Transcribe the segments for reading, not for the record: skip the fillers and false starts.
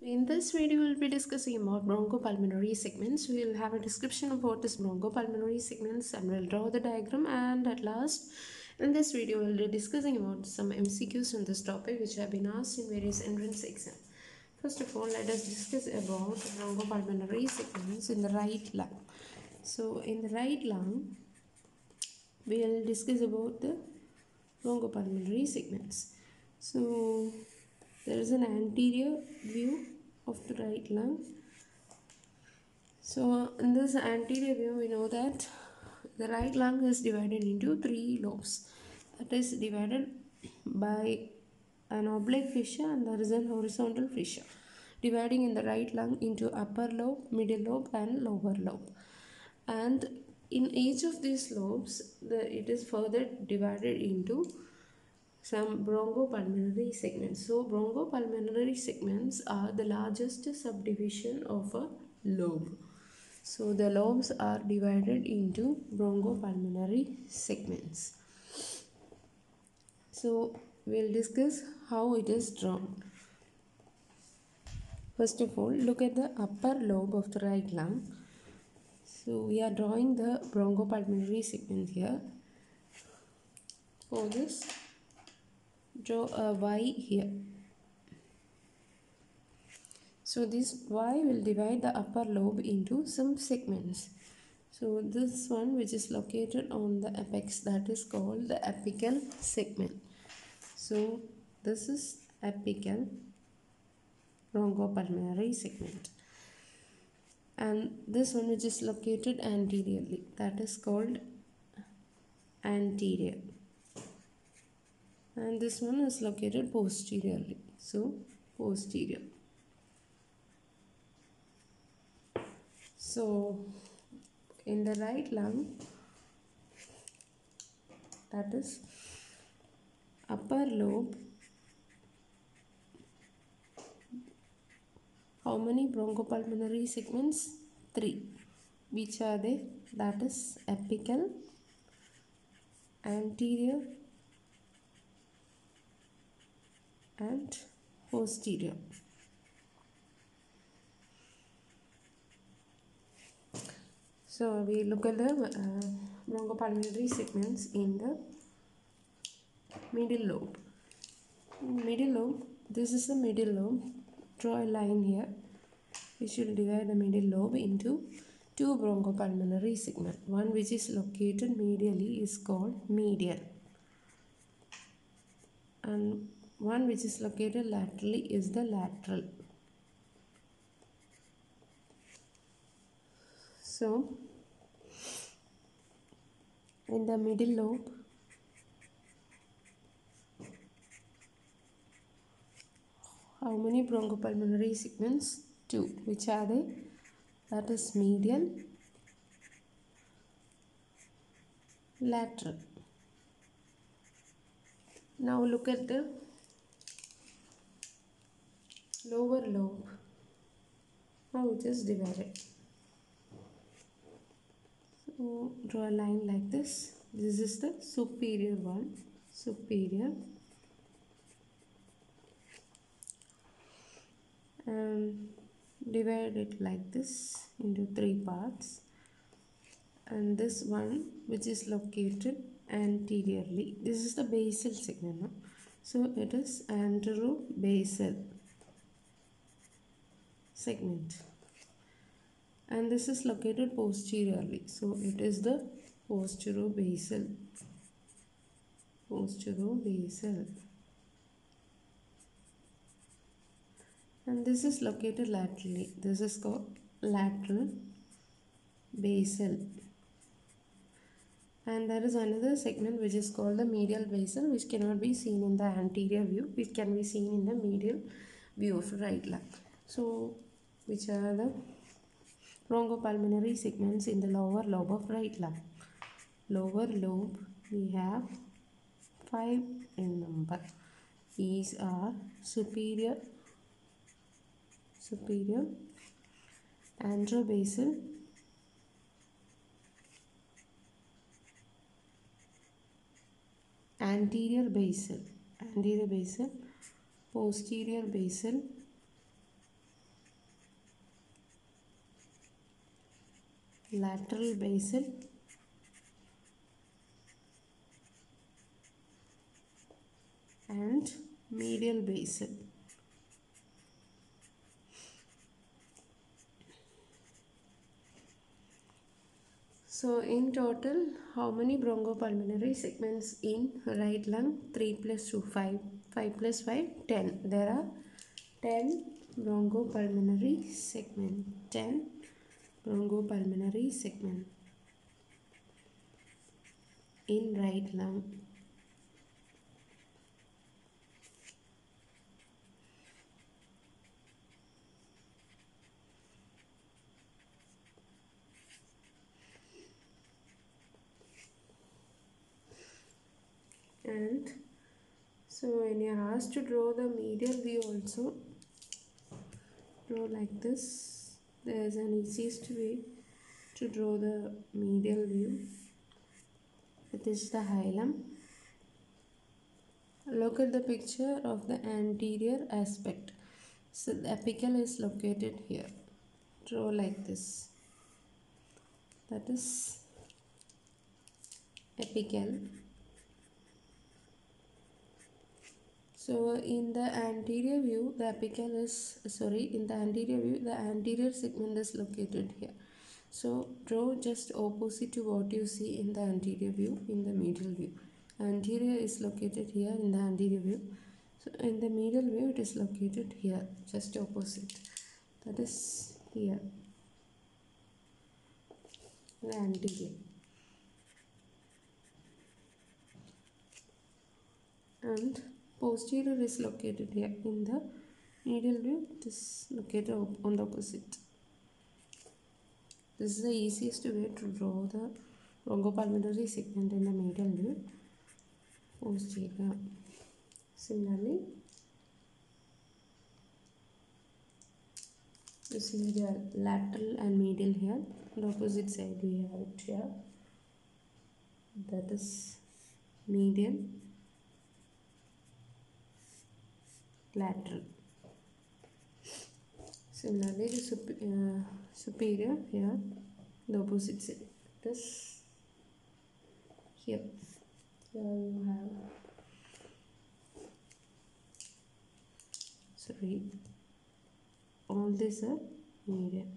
In this video, we will be discussing about bronchopulmonary segments. We will have a description of what is bronchopulmonary segments and we will draw the diagram, and at last, in this video, we will be discussing about some MCQs on this topic which have been asked in various entrance exams. First of all, let us discuss about bronchopulmonary segments in the right lung. So, in the right lung, we will discuss about the bronchopulmonary segments. So, there is an anterior view of the right lung. So, in this anterior view, we know that the right lung is divided into three lobes. That is divided by an oblique fissure and there is an horizontal fissure, dividing in the right lung into upper lobe, middle lobe and lower lobe. And in each of these lobes, it is further divided into some bronchopulmonary segments. So, bronchopulmonary segments are the largest subdivision of a lobe. So, the lobes are divided into bronchopulmonary segments. So, we will discuss how it is drawn. First of all, look at the upper lobe of the right lung. So, we are drawing the bronchopulmonary segment here. For this, draw a Y here. So, this Y will divide the upper lobe into some segments. So, this one which is located on the apex, that is called the apical segment. So, this is apical bronchopulmonary segment. And this one which is located anteriorly, that is called anterior. And this one is located posteriorly, so posterior. So, in the right lung, that is upper lobe, how many bronchopulmonary segments? 3. Which are they? That is apical, anterior and posterior. So, we look at the bronchopulmonary segments in the middle lobe. Middle lobe, this is the middle lobe. Draw a line here. We should divide the middle lobe into two bronchopulmonary segments. One which is located medially is called medial, and one which is located laterally is the lateral. So, in the middle lobe, how many bronchopulmonary segments? 2. Which are they? That is medial, lateral. Now look at the lower lobe, how it is divided. So, draw a line like this. This is the superior one, superior. And divide it like this into 3 parts, and this one which is located anteriorly, this is the basal segment, no? So it is anterobasal segment, and this is located posteriorly, so it is the posterobasal. And this is located laterally. This is called lateral basal. And there is another segment which is called the medial basal, which cannot be seen in the anterior view. It can be seen in the medial view of right lung. So, which are the bronchopulmonary segments in the lower lobe of right lung? Lower lobe, we have 5 in number. These are superior, anterobasal, anterior basal, posterior basal, lateral basal, and medial basal. So in total, how many bronchopulmonary segments in right lung? 3 + 2, 5. 5 + 5, 10. There are 10 bronchopulmonary segments. 10 bronchopulmonary segment in right lung. And so when you are asked to draw the medial view also, draw like this. There is an easiest way to draw the medial view. It is the hilum. Look at the picture of the anterior aspect. So the apical is located here. Draw like this. That is apical. So in the anterior segment is located here. So draw just opposite to what you see in the anterior view, in the medial view. Anterior is located here in the anterior view. So in the medial view, it is located here, just opposite. That is here, the anterior. And posterior is located here in the medial view. It is located on the opposite. This is the easiest way to draw the bronchopulmonary segment in the medial view. Posterior. Similarly, you see the lateral and medial here. On the opposite side we have it here. That is medial. Lateral. Similarly, the superior here, the opposite side. This here. Here you have. Sorry. All these are medial.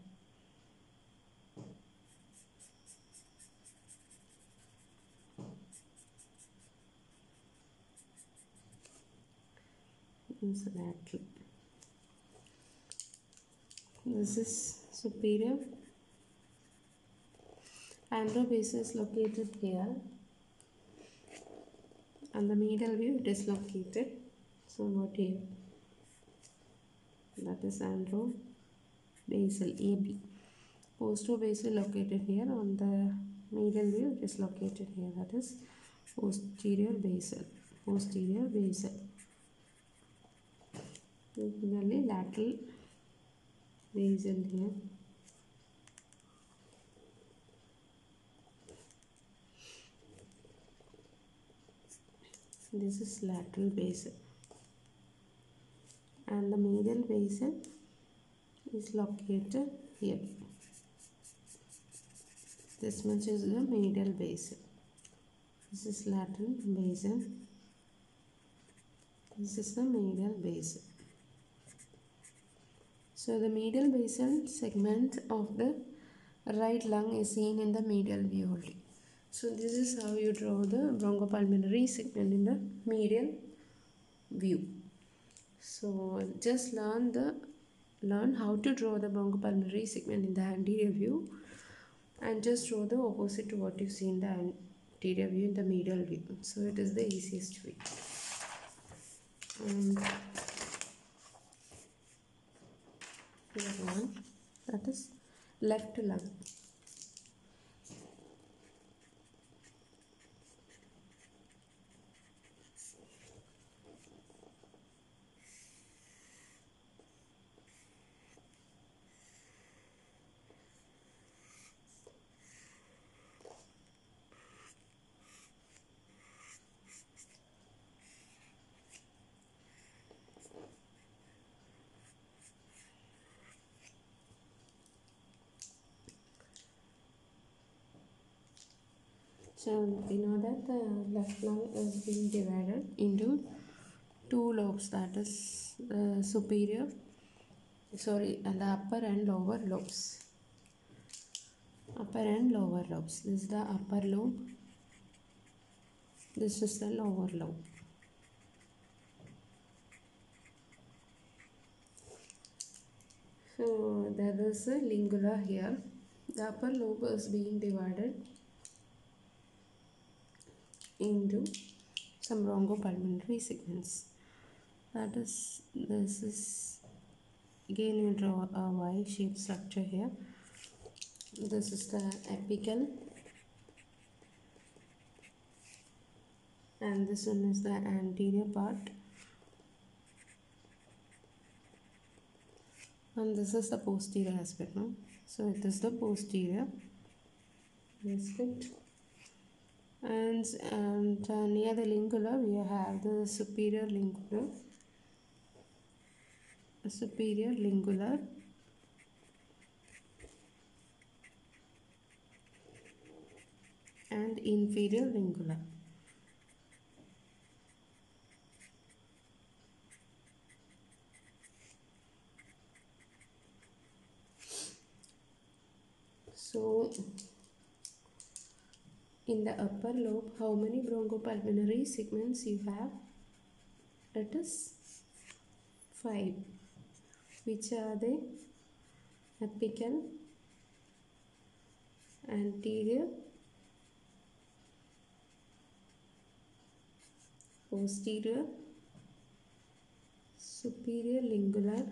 Lateral. This is superior. Anterobasal is located here. And the medial view, it is located somewhat here. That is anterobasal, AB. Posterobasal located here. On the medial view, it is located here. That is posterior basal. Posterior basal. Similarly, lateral basal here. This is lateral basal, and the medial basal is located here. This much is the medial basal. This is lateral basal. This is the medial basal. So the medial basal segment of the right lung is seen in the medial view only. So this is how you draw the bronchopulmonary segment in the medial view. So just learn how to draw the bronchopulmonary segment in the anterior view, and just draw the opposite to what you see in the anterior view in the medial view. So it is the easiest way. And here one, that is left lung. So we know that the left lung is being divided into two lobes, that is the upper and lower lobes. This is the upper lobe. This is the lower lobe. So there is a lingula here. The upper lobe is being divided into some bronchopulmonary segments. That is, this is again we draw a Y-shaped structure here. This is the apical, and this one is the anterior part, and this is the posterior aspect. No? So it is the posterior aspect, and near the lingula we have the superior lingula. And inferior lingula. So in the upper lobe, how many bronchopulmonary segments you have? That is 5. Which are they? Apical, anterior, posterior, superior lingular,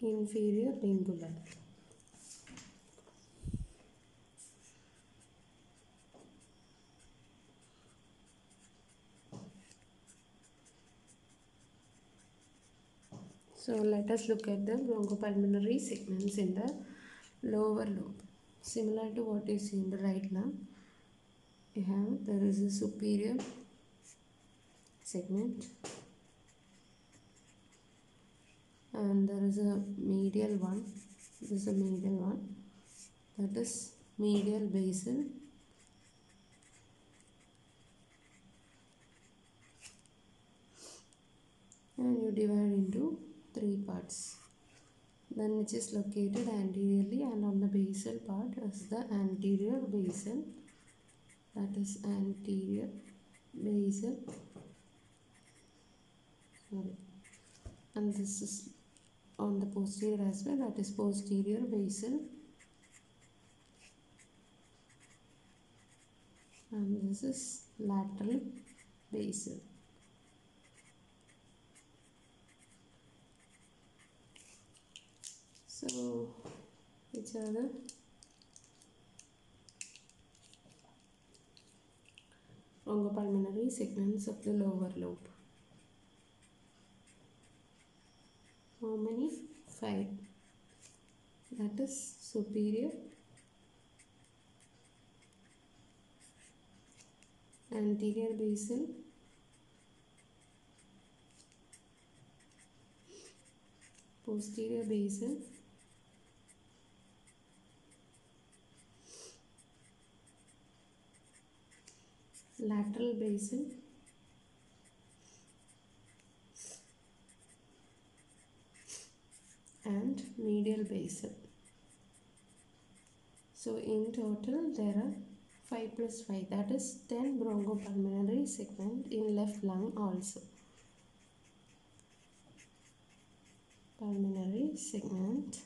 inferior lingular. So let us look at the bronchopulmonary segments in the lower lobe. Similar to what is in the right lung, you have there is a superior segment, and there is a medial one. This is a medial one, that is medial basal, and you divide into 3 parts. Then it is located anteriorly, and on the basal part is the anterior basal, that is anterior basal, and this is on the posterior as well, that is posterior basal, and this is lateral basal. So, which are the bronchopulmonary segments of the lower lobe? How many? 5. That is superior, anterior basal, posterior basal, lateral basal, and medial basal. So in total there are 5 plus 5, that is 10 bronchopulmonary segments in left lung also. Pulmonary segment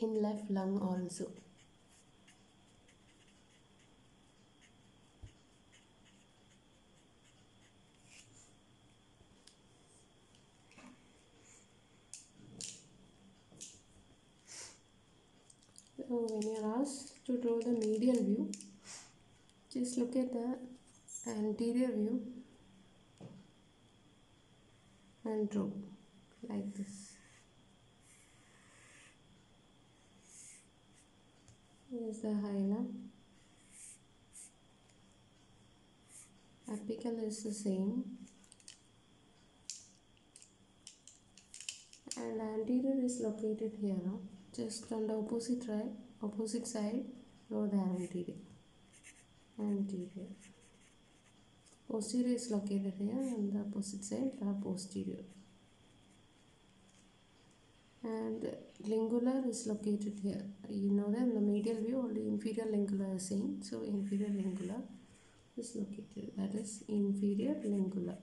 in left lung also. So when you are asked to draw the medial view, just look at the anterior view and draw like this. Here is the hilum. Apical is the same. and anterior is located here now, just on the opposite side of the anterior. Posterior is located here, and the opposite side are posterior. And lingular is located here. You know that in the medial view only inferior lingular is seen, so inferior lingular is located. That is inferior lingular.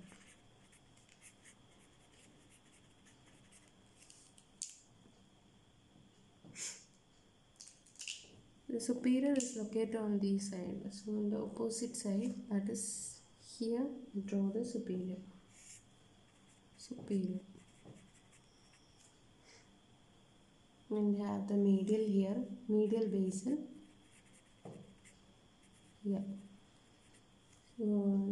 The superior is located on this side, so on the opposite side, that is here. Draw the superior. And we have the medial here, medial basin. Yeah. So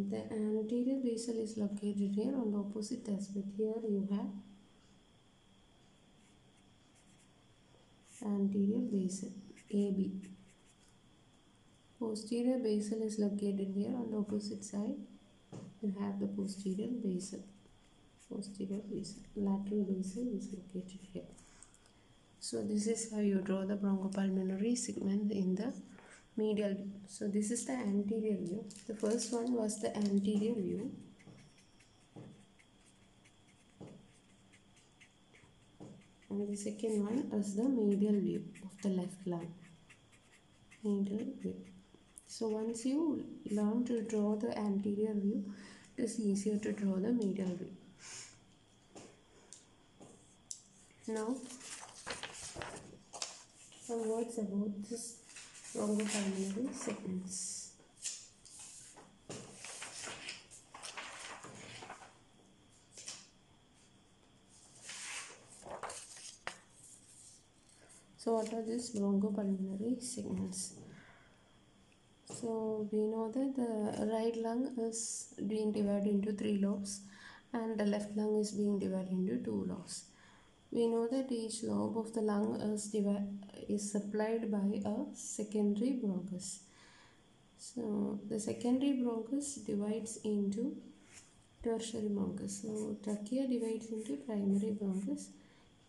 the anterior basal is located here on the opposite aspect. Here you have anterior basal, AB. Posterior basal is located here on the opposite side. You have the posterior basal. Lateral basal is located here. So this is how you draw the bronchopulmonary segment in the medial view. So this is the anterior view. The first one was the anterior view. And the second one is the medial view of the left lung. So once you learn to draw the anterior view, it is easier to draw the medial view. Now, some words about this bronchopulmonary segments. So what are these bronchopulmonary segments? So we know that the right lung is being divided into 3 lobes and the left lung is being divided into 2 lobes. We know that each lobe of the lung is supplied by a secondary bronchus. So the secondary bronchus divides into tertiary bronchus. So trachea divides into primary bronchus.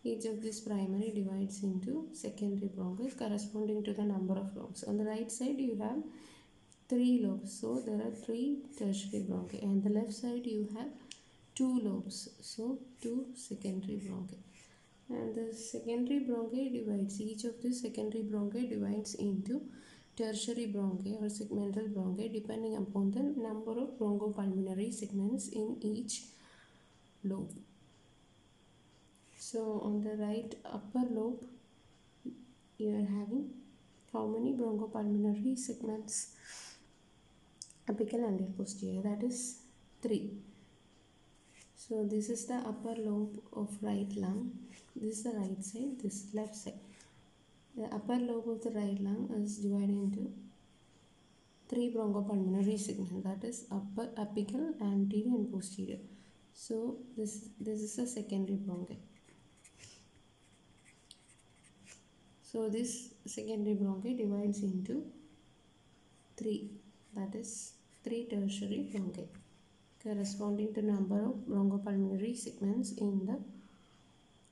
Each of these primary divides into secondary bronchus corresponding to the number of lobes. On the right side you have 3 lobes. So there are 3 tertiary bronchi. And the left side you have 2 lobes. So 2 secondary bronchi. And the secondary bronchi divides, each of the secondary bronchi divides into tertiary bronchi or segmental bronchi depending upon the number of bronchopulmonary segments in each lobe. So on the right upper lobe, you are having how many bronchopulmonary segments? Apical and posterior, that is 3. So this is the upper lobe of right lung. This is the right side, this is left side. The upper lobe of the right lung is divided into 3 bronchopulmonary segments, that is upper, apical, anterior and posterior. So this is a secondary bronchi. So this secondary bronchi divides into 3, that is 3 tertiary bronchi corresponding to number of bronchopulmonary segments in the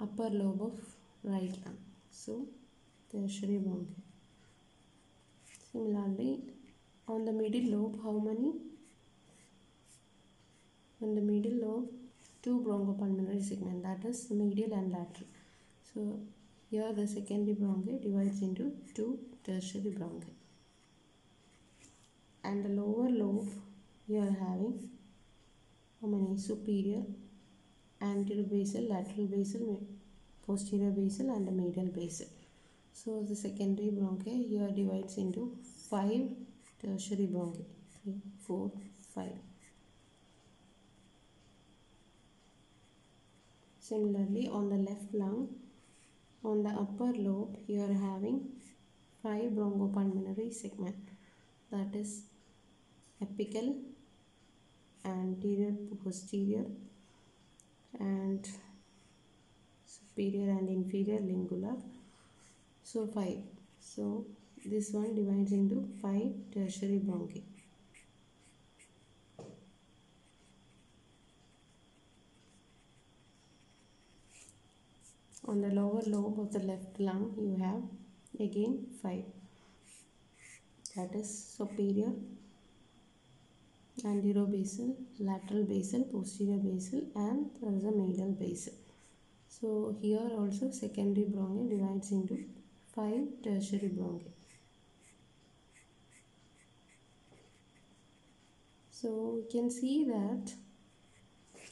upper lobe of right lung. So tertiary bronchi. Similarly, on the middle lobe, how many? On the middle lobe, 2 bronchopulmonary segments, that is medial and lateral. So here the secondary bronchi divides into 2 tertiary bronchi. And the lower lobe, you are having how many? Superior, anterior basal, lateral basal, posterior basal and the medial basal. So the secondary bronchi here divides into 5 tertiary bronchi. 3, 4, 5. Similarly, on the left lung, on the upper lobe, you are having 5 bronchopulmonary segments. That is apical, anterior, posterior and superior and inferior lingular. So 5. So this one divides into 5 tertiary bronchi. On the lower lobe of the left lung, you have again 5. That is superior, anterobasal, lateral basal, posterior basal, and there is a medial basal. So here also secondary bronchi divides into 5 tertiary bronchi. So we can see that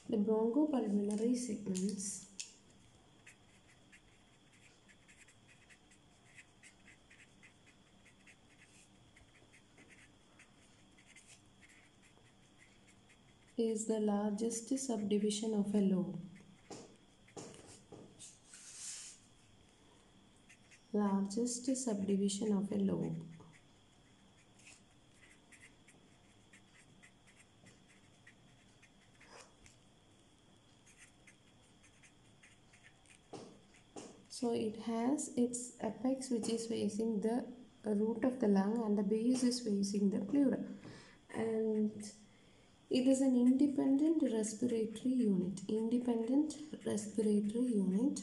the bronchopulmonary segments is the largest subdivision of a lobe. Largest subdivision of a lobe. So it has its apex which is facing the root of the lung and the base is facing the pleura. And it is an independent respiratory unit. Independent respiratory unit.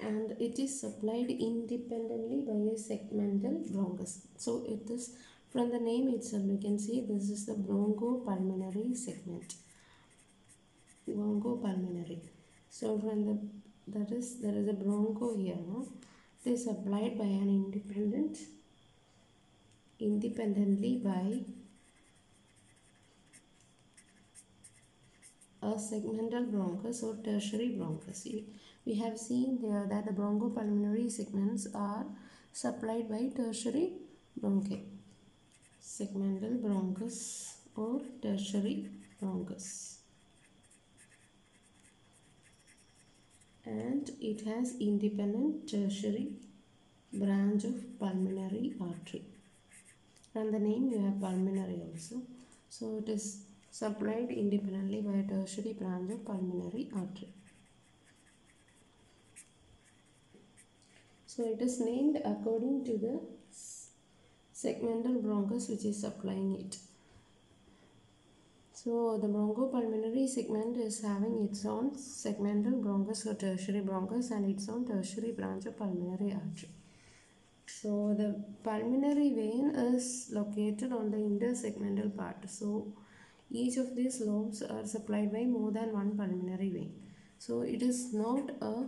And it is supplied independently by a segmental bronchus. So it is, from the name itself, we can see this is the bronchopulmonary segment. Bronchopulmonary. So from the there is a broncho here. No? It is supplied by an independently by a segmental bronchus or tertiary bronchus. We have seen there that the bronchopulmonary segments are supplied by tertiary bronchi, segmental bronchus or tertiary bronchus. And it has independent tertiary branch of pulmonary artery. From the name you have pulmonary also. So it is supplied independently by a tertiary branch of pulmonary artery. So it is named according to the segmental bronchus which is supplying it. So the bronchopulmonary segment is having its own segmental bronchus or tertiary bronchus and its own tertiary branch of pulmonary artery. So the pulmonary vein is located on the intersegmental part. So each of these lobes are supplied by more than one pulmonary vein. So it is not a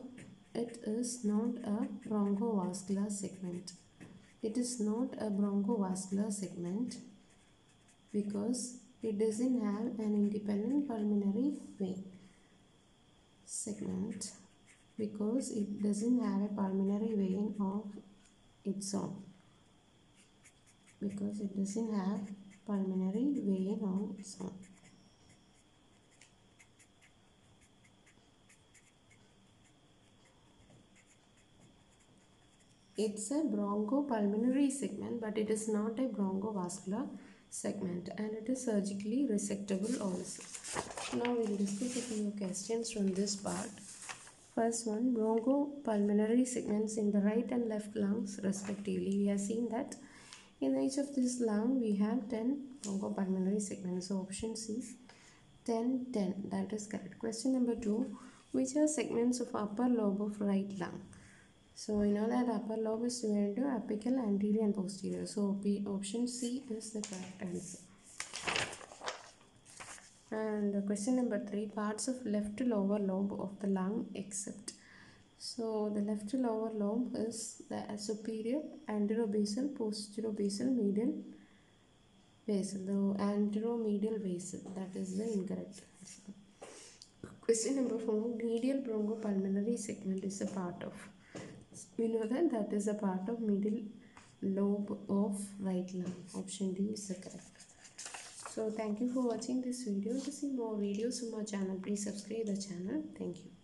bronchovascular segment. It is not a bronchovascular segment because it doesn't have an independent pulmonary vein segment because it doesn't have a pulmonary vein of its own. Because it doesn't have pulmonary vein on its own. It's a bronchopulmonary segment, but it is not a bronchovascular segment and it is surgically resectable also. Now we will discuss a few questions from this part. First one, bronchopulmonary segments in the right and left lungs respectively. We have seen that in each of this lung we have 10 bronchopulmonary segments. So option C, 10, that is correct. Question number 2, which are segments of upper lobe of right lung? So we know that upper lobe is divided into apical, anterior and posterior. So option C is the correct answer. And question number 3, parts of left lower lobe of the lung except. So the left lower lobe is the superior, anterobasal, posterobasal, medial basal. The anteromedial basal, that is the incorrect answer. Question number 4, medial bronchopulmonary segment is a part of. We know that that is a part of middle lobe of right lung. Option D is the correct. So thank you for watching this video. To see more videos from our channel, please subscribe the channel. Thank you.